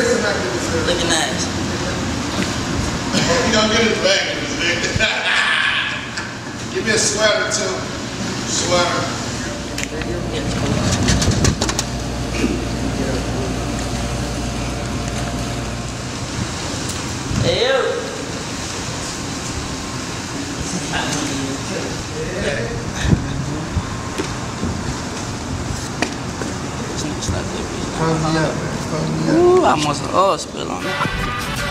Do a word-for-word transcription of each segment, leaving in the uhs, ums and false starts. Looking nice. Hope you don't get it back in this nigga. Give me a sweater too. Sweater. Hey yo. Ooh, I almost an oil spill on it.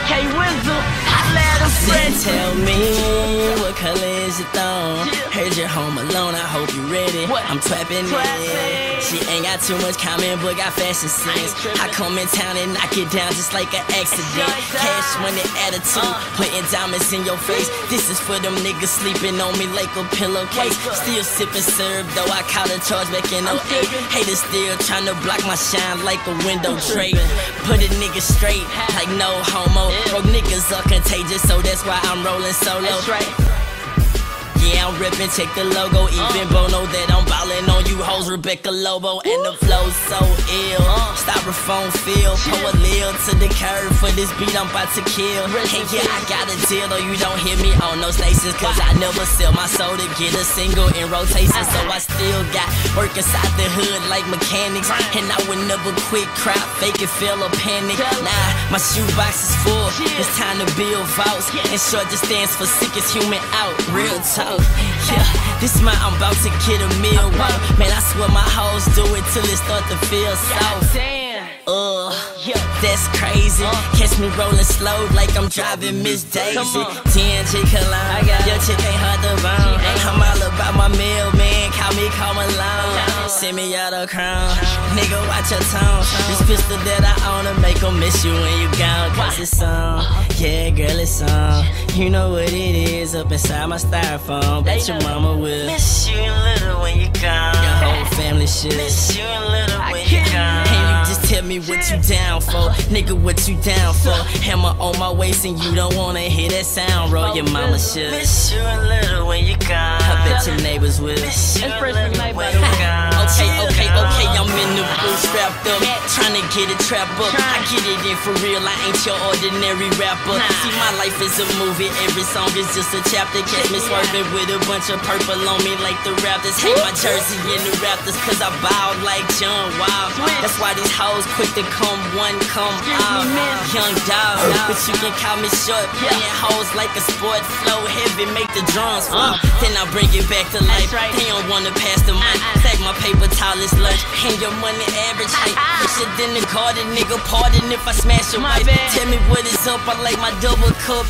Hey Wizzle, I let a friend tell me what color is your thong. Heard you're home alone, I hope you're ready. I'm trapping in. She ain't got too much comment, but got fashion sense. I come in town and knock it down just like an accident. Cash money attitude, putting diamonds in your face. This is for them niggas sleeping on me like a pillowcase. Still sipping syrup, though I caught a charge back in oh eight. Haters still trying to block my shine like a window tray. Put a nigga straight, like no homo. Broke niggas are contagious, so that's why I'm rolling solo. Yeah, I'm rippin', check the logo. Even uh. Bo know that I'm ballin' on you hoes, Rebecca Lobo. And the flow's so ill, uh. styrofoam feel. Pull a lil to the curb for this beat I'm about to kill. Hey, yeah, I got a deal, though you don't hear me on no stations. Cause I never sell my soul to get a single in rotation. So I still got work inside the hood like mechanics. And I would never quit, crap, fake it, feel or panic. Nah, my shoebox is full, it's time to build vaults. And short just stands for sickest human out, real talk. Yeah, this my I'm about to get a meal. Wow, man, I swear my hoes do it till it start to feel soft. Uh, that's crazy. Catch me rolling slow like I'm driving Miss Daisy. T N G Cologne, your chick ain't hard to bone. I'm all about my meal, man. Call me Carl Malone. Send me out a crown, nigga. Watch your tone. This pistol that I own to make 'em miss you when you gone. Cause it's on. Yeah, girl, it's on. You know what it is up inside my styrofoam. Bet your mama will miss you a little when you gone. Your whole family should miss you a little when you gone. Can you just tell me what you down for, nigga? What you down for? Hammer on my waist and you don't wanna hear that sound roll. Your mama should miss you a little when you gone. I bet your neighbors will miss you a little when you gone. Okay, okay, okay, I'm in the booth strapped up, tryna get it trapped up. I get it in for real. I ain't your ordinary rapper. Nah. See, my life is a movie, every song is just a chapter. Catch me swerving with a bunch of purple on me like the Raptors. Hate my jersey in the Raptors, cause I bowed like John Wild. That's why these hoes quick to come one, come out. Young Dawg, but you can call me Short. Playing hoes like a sport, flow heavy, make the drums fall. Then I bring it back to life, they don't wanna pass the mic. Stack my paper towel, it's lunch, and your money average height. Shit in the garden, nigga, pardon if I smash your wife. Tell me what is up, I like my double cup.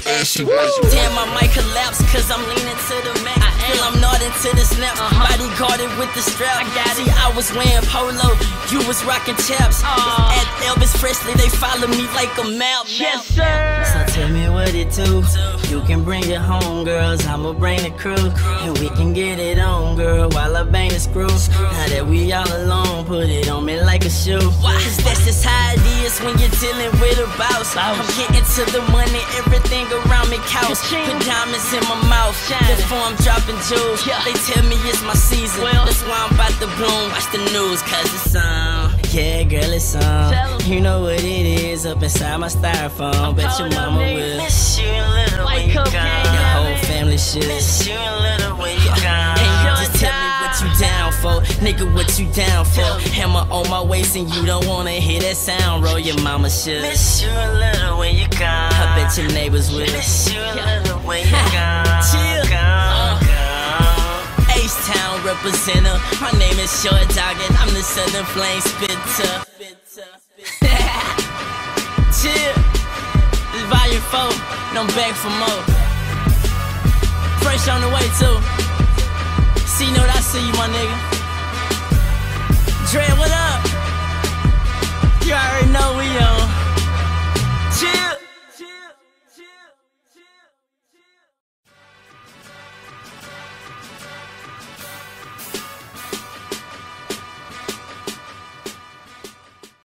Damn, I might collapse, cause I'm leaning to the max. Feel I'm nodding to the snap, body guarded with the strap. See, I was wearing polo, you was rocking chaps. At Elvis Presley, they follow me like a map. Yes, sir. So tell me what it do. You can bring it home, girls, I'ma bring the crew. And we can get it on, girl, while I bang the screw. Now that we all alone, put it on me like a shoe. Cause that's just how it is when you're dealing with a boss. I'm getting to the money, everything around me counts. Put diamonds in my mouth before I'm dropping jewels. They tell me it's my season, that's why I'm about to bloom. Watch the news, cause it's on. Yeah, girl, it's on. You know what it is up inside my styrofoam. Bet your mama will miss you a little when you gone. Your whole family should miss you a little when you gone. Hey, just tell me what you down for, nigga, what you down for? Hammer on my waist and you don't wanna hear that sound roll. Your mama should miss you a little when you gone. I bet your neighbors will miss you a little when you gone. Chill. Gone, gone. H-Town representer, my name is Short Dawg and I'm the Southern Flame Spitter. Chill. This volume four, and I'm back for more. Fresh on the way too. See, know that I see you, my nigga. Dre, what up?